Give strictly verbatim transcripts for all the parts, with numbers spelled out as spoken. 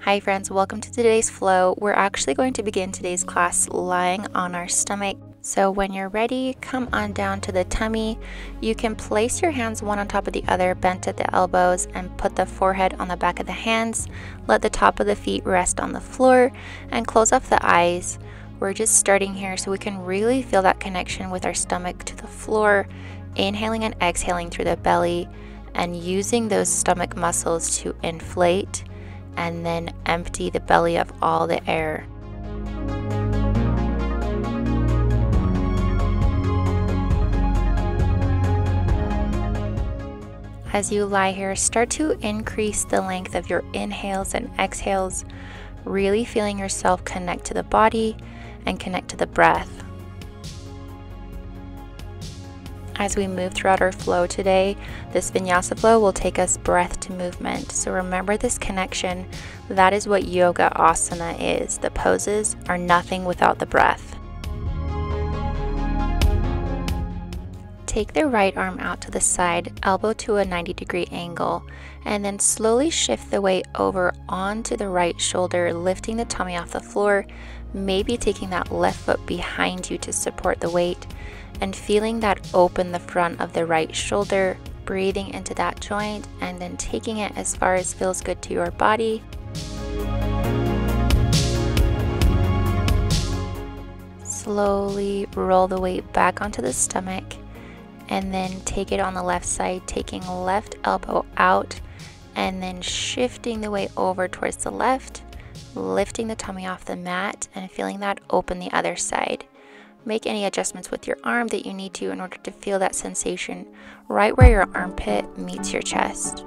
Hi friends, welcome to today's flow. We're actually going to begin today's class lying on our stomach. So when you're ready, come on down to the tummy. You can place your hands one on top of the other, bent at the elbows, and put the forehead on the back of the hands. Let the top of the feet rest on the floor and close off the eyes. We're just starting here so we can really feel that connection with our stomach to the floor, inhaling and exhaling through the belly and using those stomach muscles to inflate and then empty the belly of all the air. As you lie here, start to increase the length of your inhales and exhales, really feeling yourself connect to the body and connect to the breath. As we move throughout our flow today, this vinyasa flow will take us breath to movement. So remember this connection. That is what yoga asana is. The poses are nothing without the breath. Take the right arm out to the side, elbow to a ninety degree angle, and then slowly shift the weight over onto the right shoulder, lifting the tummy off the floor, maybe taking that left foot behind you to support the weight, and feeling that open the front of the right shoulder, breathing into that joint, and then taking it as far as feels good to your body. Slowly roll the weight back onto the stomach, and then take it on the left side, taking left elbow out and then shifting the weight over towards the left, lifting the tummy off the mat and feeling that open the other side. Make any adjustments with your arm that you need to in order to feel that sensation right where your armpit meets your chest.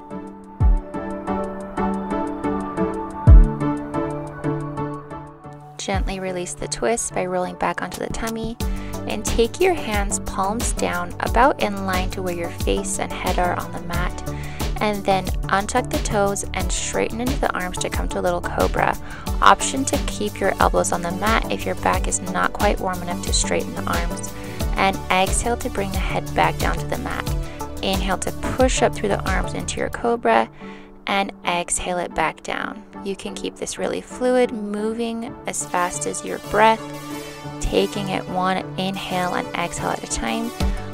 Gently release the twist by rolling back onto the tummy, and take your hands palms down about in line to where your face and head are on the mat, and then untuck the toes and straighten into the arms to come to a little cobra. Option to keep your elbows on the mat if your back is not quite warm enough to straighten the arms, and exhale to bring the head back down to the mat. Inhale to push up through the arms into your cobra and exhale it back down. You can keep this really fluid, moving as fast as your breath, taking it one inhale and exhale at a time.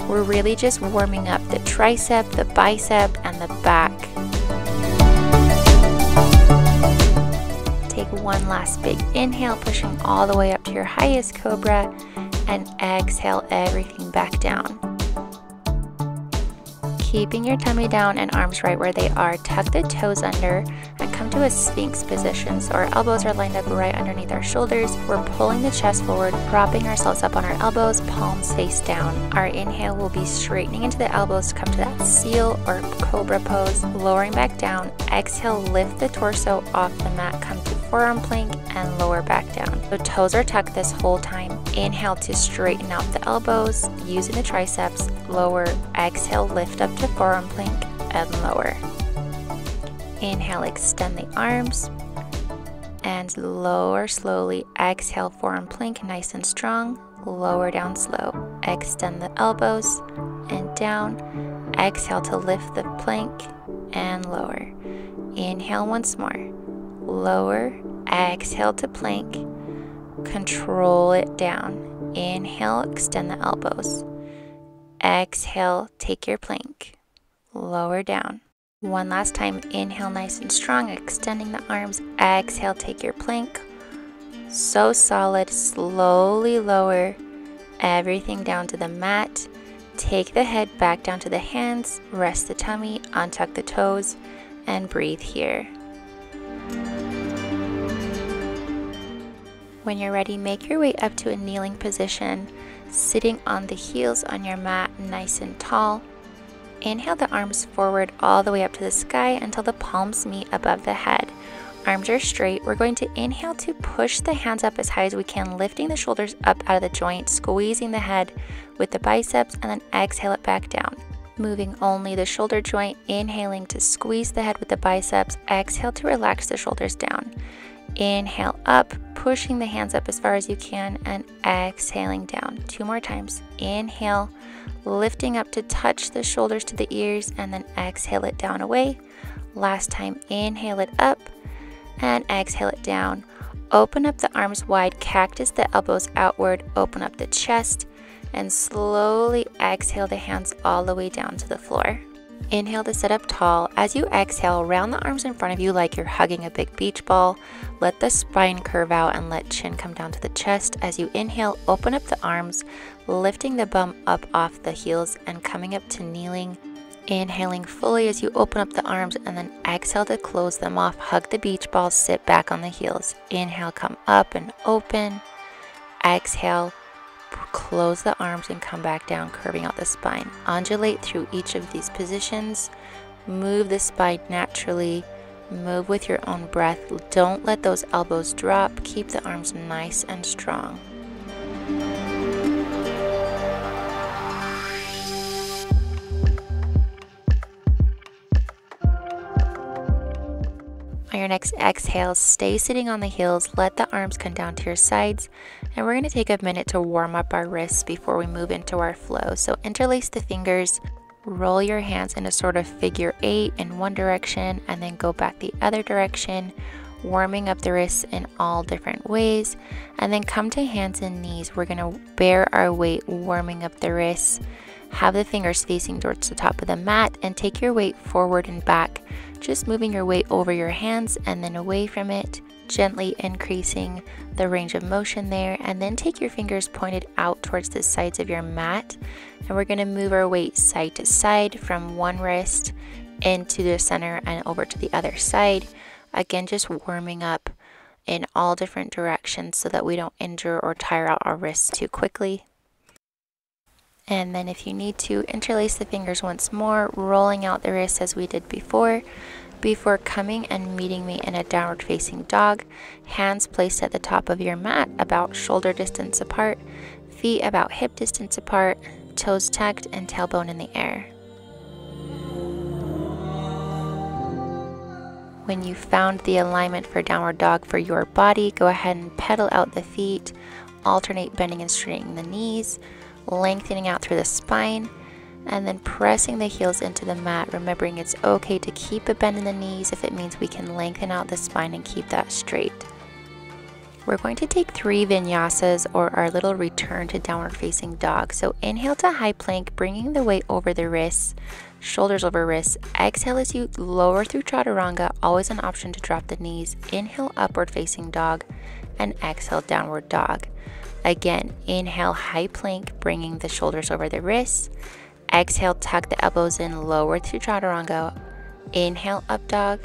We're really just warming up the tricep, the bicep, and the back. Take one last big inhale, pushing all the way up to your highest cobra, and exhale everything back down. Keeping your tummy down and arms right where they are, tuck the toes under and come to a sphinx position, so our elbows are lined up right underneath our shoulders. We're pulling the chest forward, propping ourselves up on our elbows, palms face down. Our inhale will be straightening into the elbows to come to that seal or cobra pose, lowering back down. Exhale, lift the torso off the mat, come to forearm plank and lower back down. So toes are tucked this whole time. Inhale to straighten out the elbows, using the triceps, lower. Exhale, lift up to forearm plank and lower. Inhale, extend the arms and lower slowly. Exhale, forearm plank, nice and strong. Lower down slow. Extend the elbows and down. Exhale to lift the plank and lower. Inhale once more. Lower. Exhale to plank. Control it down. Inhale, extend the elbows. Exhale, take your plank. Lower down. One last time. Inhale, nice and strong, extending the arms. Exhale, take your plank. So solid. Slowly lower everything down to the mat. Take the head back down to the hands. Rest the tummy, untuck the toes, and breathe here. When you're ready, make your way up to a kneeling position, sitting on the heels on your mat, nice and tall. Inhale the arms forward all the way up to the sky until the palms meet above the head. Arms are straight. We're going to inhale to push the hands up as high as we can, lifting the shoulders up out of the joint, squeezing the head with the biceps, and then exhale it back down. Moving only the shoulder joint, inhaling to squeeze the head with the biceps, exhale to relax the shoulders down. Inhale up, pushing the hands up as far as you can, and exhaling down. Two more times. Inhale, lifting up to touch the shoulders to the ears, and then exhale it down away. Last time, inhale it up, and exhale it down. Open up the arms wide, cactus the elbows outward, open up the chest, and slowly exhale the hands all the way down to the floor. Inhale to sit up tall. As you exhale, round the arms in front of you like you're hugging a big beach ball. Let the spine curve out and let chin come down to the chest. As you inhale, open up the arms, lifting the bum up off the heels and coming up to kneeling. Inhaling fully as you open up the arms, and then exhale to close them off. Hug the beach ball, sit back on the heels. Inhale, come up and open. Exhale, close the arms and come back down, curving out the spine. Undulate through each of these positions. Move the spine naturally. Move with your own breath. Don't let those elbows drop. Keep the arms nice and strong. On your next exhale, stay sitting on the heels, let the arms come down to your sides, and we're going to take a minute to warm up our wrists before we move into our flow. So interlace the fingers, roll your hands in a sort of figure eight in one direction, and then go back the other direction, warming up the wrists in all different ways, and then come to hands and knees. We're going to bear our weight, warming up the wrists. Have the fingers facing towards the top of the mat and take your weight forward and back, just moving your weight over your hands and then away from it, gently increasing the range of motion there, and then take your fingers pointed out towards the sides of your mat, and we're going to move our weight side to side from one wrist into the center and over to the other side, again just warming up in all different directions so that we don't injure or tire out our wrists too quickly. And then if you need to, interlace the fingers once more, rolling out the wrists as we did before, before coming and meeting me in a downward facing dog, hands placed at the top of your mat, about shoulder distance apart, feet about hip distance apart, toes tucked and tailbone in the air. When you found the alignment for downward dog for your body, go ahead and pedal out the feet, alternate bending and straightening the knees, lengthening out through the spine, and then pressing the heels into the mat, remembering it's okay to keep a bend in the knees if it means we can lengthen out the spine and keep that straight. We're going to take three vinyasas, or our little return to downward facing dog. So inhale to high plank, bringing the weight over the wrists, shoulders over wrists. Exhale as you lower through chaturanga, always an option to drop the knees. Inhale, upward facing dog, and exhale, downward dog. Again, inhale, high plank, bringing the shoulders over the wrists. Exhale, tuck the elbows in, lower through chaturanga. Inhale, up dog.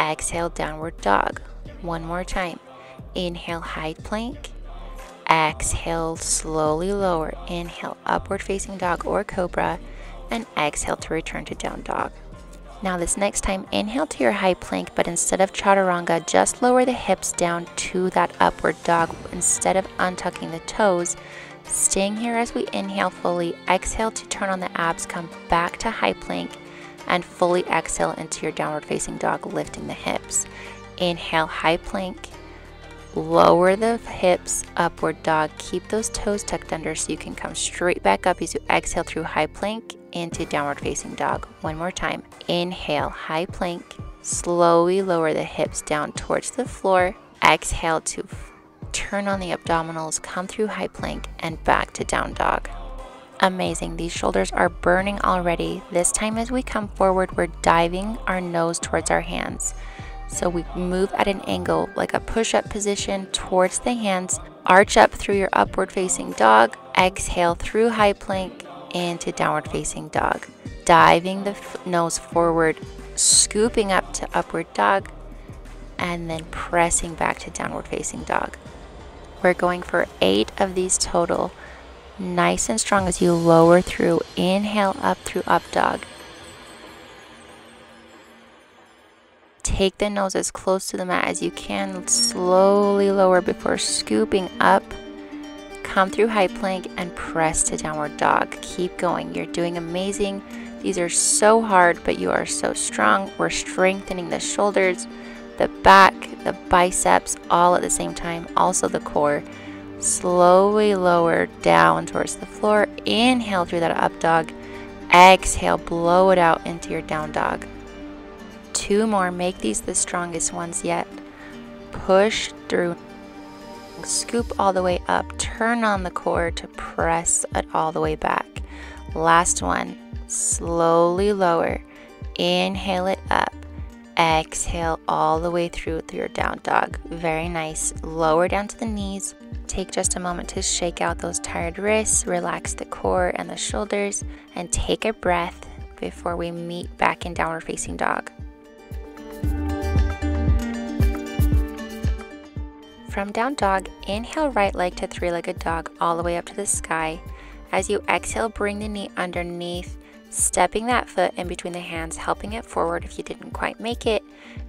Exhale, downward dog. One more time. Inhale, high plank. Exhale, slowly lower. Inhale, upward facing dog or cobra. And exhale to return to down dog. Now this next time, inhale to your high plank, but instead of chaturanga, just lower the hips down to that upward dog instead of untucking the toes. Staying here as we inhale fully, exhale to turn on the abs, come back to high plank, and fully exhale into your downward facing dog, lifting the hips. Inhale, high plank, lower the hips, upward dog, keep those toes tucked under so you can come straight back up as you exhale through high plank into downward facing dog. One more time. Inhale, high plank, slowly lower the hips down towards the floor. Exhale to turn on the abdominals, come through high plank and back to down dog. Amazing, these shoulders are burning already. This time as we come forward, we're diving our nose towards our hands. So we move at an angle like a push-up position towards the hands, arch up through your upward facing dog, exhale through high plank into downward facing dog, diving the nose forward, scooping up to upward dog, and then pressing back to downward facing dog. We're going for eight of these total, nice and strong as you lower through, inhale up through up dog. Take the nose as close to the mat as you can, slowly lower before scooping up. Come through high plank and press to downward dog. Keep going, you're doing amazing. These are so hard, but you are so strong. We're strengthening the shoulders, the back, the biceps, all at the same time, also the core. Slowly lower down towards the floor. Inhale through that up dog. Exhale, blow it out into your down dog. Two more, make these the strongest ones yet. push through, scoop all the way up, turn on the core to press it all the way back. Last one, slowly lower, inhale it up, exhale all the way through through your down dog. Very nice. Lower down to the knees. Take just a moment to shake out those tired wrists, relax the core and the shoulders, and take a breath before we meet back in downward facing dog. From down dog, inhale right leg to three-legged dog all the way up to the sky. As you exhale, bring the knee underneath, stepping that foot in between the hands, helping it forward if you didn't quite make it.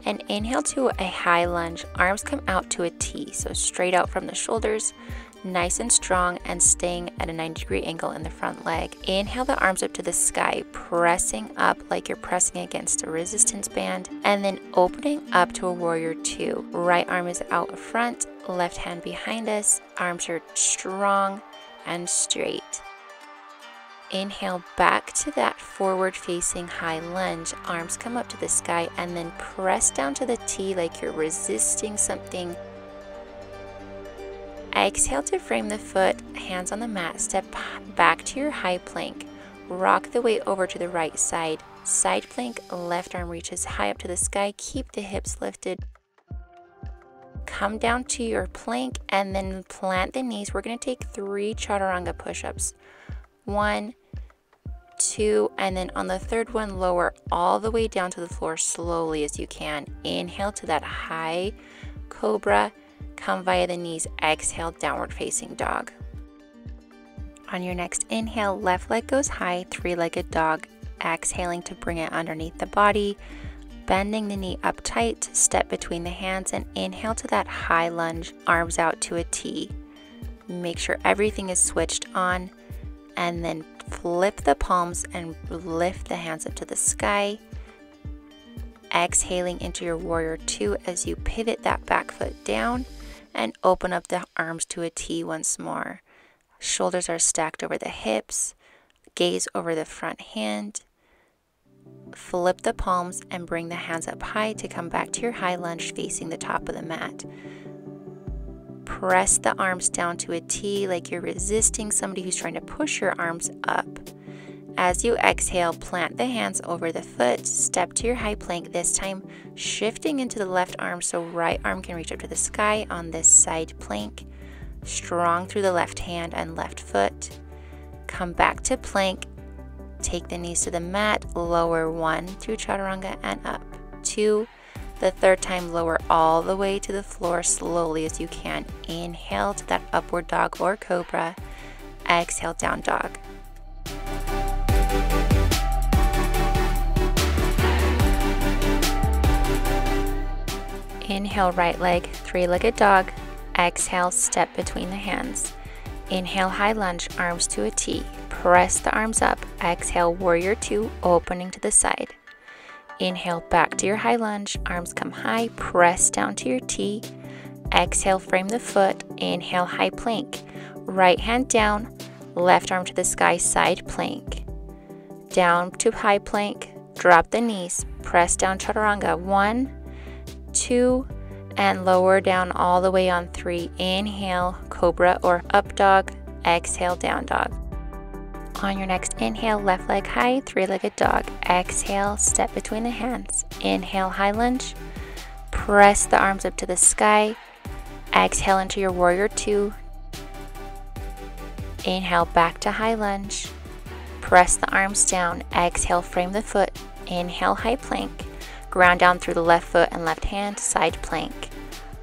And inhale to a high lunge. Arms come out to a T, so straight out from the shoulders, nice and strong, and staying at a ninety degree angle in the front leg. Inhale the arms up to the sky, pressing up like you're pressing against a resistance band, and then opening up to a warrior two. Right arm is out in front, left hand behind us. Arms are strong and straight. Inhale back to that forward facing high lunge. Arms come up to the sky, and then press down to the T like you're resisting something. Exhale to frame the foot, hands on the mat. Step back to your high plank. Rock the weight over to the right side. Side plank, left arm reaches high up to the sky. Keep the hips lifted. Come down to your plank and then plant the knees. We're going to take three chaturanga push-ups. One, two, and then on the third one, lower all the way down to the floor slowly as you can. Inhale to that high cobra, come via the knees, exhale downward facing dog. On your next inhale, left leg goes high, three-legged dog, exhaling to bring it underneath the body, bending the knee up tight, step between the hands, and inhale to that high lunge, arms out to a T. Make sure everything is switched on. And then flip the palms and lift the hands up to the sky. Exhaling into your warrior two as you pivot that back foot down and open up the arms to a T once more. Shoulders are stacked over the hips. Gaze over the front hand. Flip the palms and bring the hands up high to come back to your high lunge facing the top of the mat. Press the arms down to a T like you're resisting somebody who's trying to push your arms up. As you exhale, plant the hands over the foot, step to your high plank, this time shifting into the left arm so right arm can reach up to the sky on this side plank. Strong through the left hand and left foot. Come back to plank, take the knees to the mat, lower one through chaturanga and up, two. The third time, lower all the way to the floor slowly as you can. Inhale to that upward dog or cobra. Exhale, down dog. Inhale, right leg, three-legged dog. Exhale, step between the hands. Inhale, high lunge, arms to a T. Press the arms up. Exhale, warrior two, opening to the side. Inhale back to your high lunge, arms come high, press down to your T. Exhale, frame the foot, inhale, high plank. Right hand down, left arm to the sky, side plank. Down to high plank, drop the knees, press down chaturanga. One, two, and lower down all the way on three. Inhale, cobra or up dog, exhale, down dog. On your next inhale, left leg high, three-legged dog. Exhale, step between the hands. Inhale, high lunge. Press the arms up to the sky. Exhale into your warrior two. Inhale, back to high lunge. Press the arms down. Exhale, frame the foot. Inhale, high plank. Ground down through the left foot and left hand, side plank.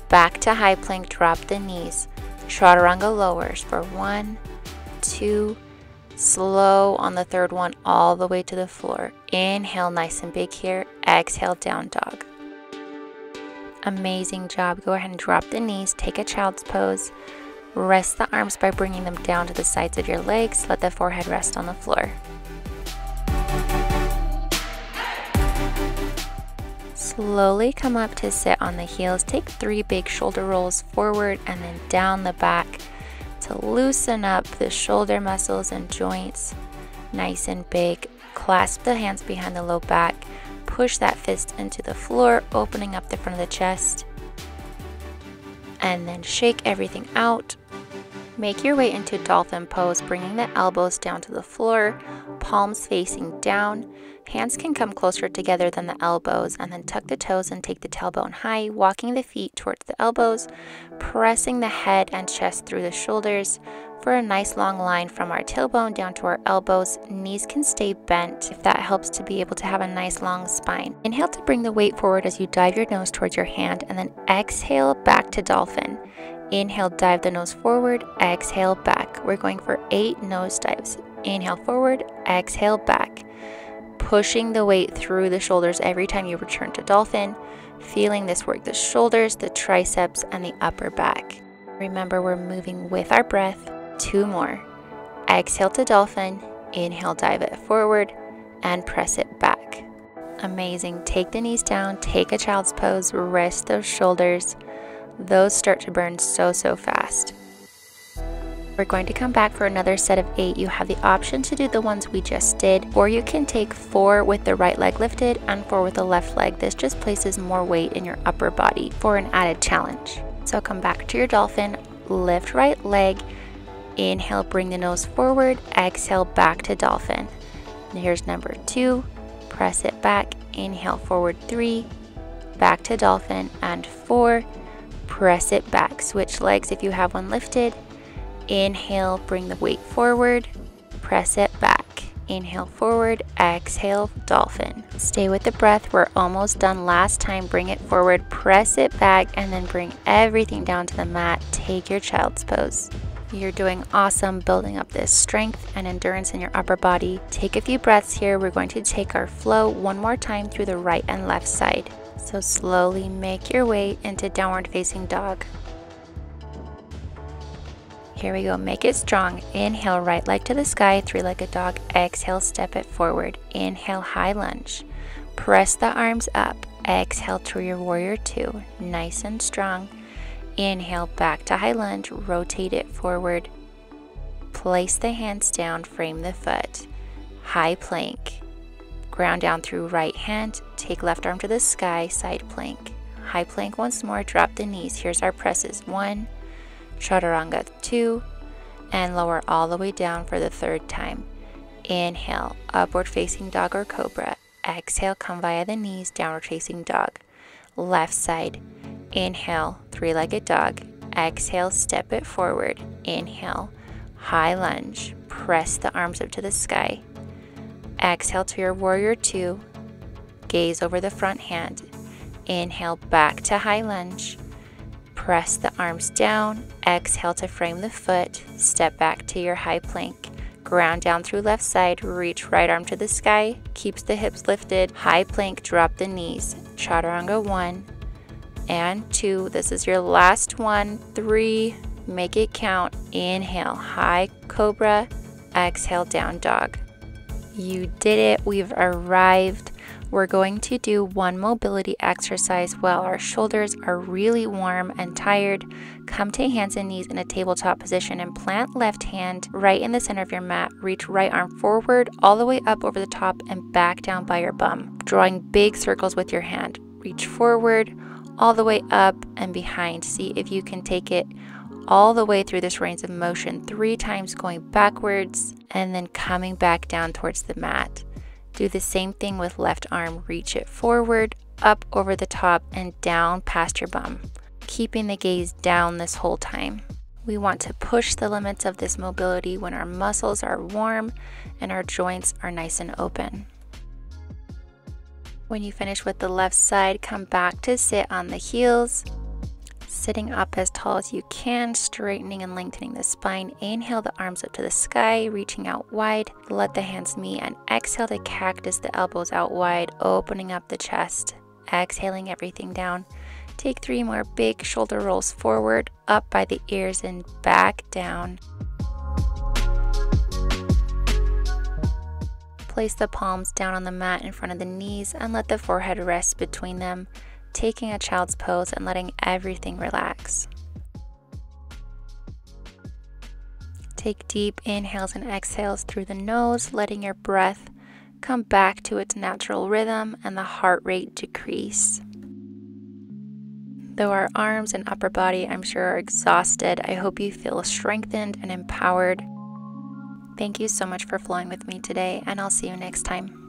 Back to high plank, drop the knees. Chaturanga lowers for one, two, slow on the third one all the way to the floor. Inhale nice and big here. Exhale down dog. Amazing job. Go ahead and drop the knees. Take a child's pose. Rest the arms by bringing them down to the sides of your legs. Let the forehead rest on the floor. Slowly come up to sit on the heels. Take three big shoulder rolls forward and then down the back. To loosen up the shoulder muscles and joints nice and big. Clasp the hands behind the low back. Push that fist into the floor, opening up the front of the chest. and then shake everything out. Make your way into dolphin pose, bringing the elbows down to the floor, palms facing down. Hands can come closer together than the elbows, and then tuck the toes and take the tailbone high, walking the feet towards the elbows, pressing the head and chest through the shoulders for a nice long line from our tailbone down to our elbows. Knees can stay bent if that helps to be able to have a nice long spine. Inhale to bring the weight forward as you dive your nose towards your hand, and then exhale back to dolphin. Inhale, dive the nose forward, exhale back. We're going for eight nose dives. Inhale forward, exhale back. Pushing the weight through the shoulders every time you return to dolphin, feeling this work the shoulders, the triceps, and the upper back. Remember, we're moving with our breath. Two more. Exhale to dolphin, inhale, dive it forward, and press it back. Amazing. Take the knees down, take a child's pose, rest those shoulders. Those start to burn so, so fast. We're going to come back for another set of eight. You have the option to do the ones we just did, or you can take four with the right leg lifted and four with the left leg. This just places more weight in your upper body for an added challenge. So come back to your dolphin, lift right leg, inhale, bring the nose forward, exhale back to dolphin. And here's number two, press it back, inhale forward three, back to dolphin, and four, press it back. Switch legs if you have one lifted. Inhale, bring the weight forward, press it back. Inhale forward, exhale, dolphin. Stay with the breath, we're almost done. Last time, bring it forward, press it back, and then bring everything down to the mat. Take your child's pose. You're doing awesome, building up this strength and endurance in your upper body. Take a few breaths here. We're going to take our flow one more time through the right and left side. So slowly make your way into downward facing dog. Here we go, make it strong. Inhale, right leg to the sky, three-legged dog. Exhale, step it forward. Inhale, high lunge. Press the arms up. Exhale to your warrior two, nice and strong. Inhale, back to high lunge, rotate it forward. Place the hands down, frame the foot. High plank. Ground down through right hand, take left arm to the sky, side plank. High plank once more, drop the knees. Here's our presses, one, chaturanga two, and lower all the way down for the third time. Inhale, upward facing dog or cobra. Exhale, come via the knees, downward facing dog. Left side, inhale, three-legged dog. Exhale, step it forward. Inhale, high lunge, press the arms up to the sky. Exhale to your warrior two, gaze over the front hand. Inhale, back to high lunge. Press the arms down, exhale to frame the foot, step back to your high plank. Ground down through left side, reach right arm to the sky, keeps the hips lifted, high plank, drop the knees. Chaturanga one and two, this is your last one, three, make it count. Inhale, high cobra, exhale, down dog. You did it, we've arrived. We're going to do one mobility exercise while our shoulders are really warm and tired. Come to hands and knees in a tabletop position and plant left hand right in the center of your mat. Reach right arm forward all the way up over the top and back down by your bum, drawing big circles with your hand. Reach forward all the way up and behind. See if you can take it all the way through this range of motion, three times going backwards and then coming back down towards the mat. Do the same thing with left arm, reach it forward, up over the top and down past your bum, keeping the gaze down this whole time. We want to push the limits of this mobility when our muscles are warm and our joints are nice and open. When you finish with the left side, come back to sit on the heels, sitting up as tall as you can, straightening and lengthening the spine. Inhale the arms up to the sky, reaching out wide. Let the hands meet and exhale to cactus the elbows out wide, opening up the chest. Exhaling everything down. Take three more big shoulder rolls forward, up by the ears and back down. Place the palms down on the mat in front of the knees and let the forehead rest between them, taking a child's pose and letting everything relax. Take deep inhales and exhales through the nose, letting your breath come back to its natural rhythm and the heart rate decrease. Though our arms and upper body, I'm sure, are exhausted, I hope you feel strengthened and empowered. Thank you so much for flowing with me today, and I'll see you next time.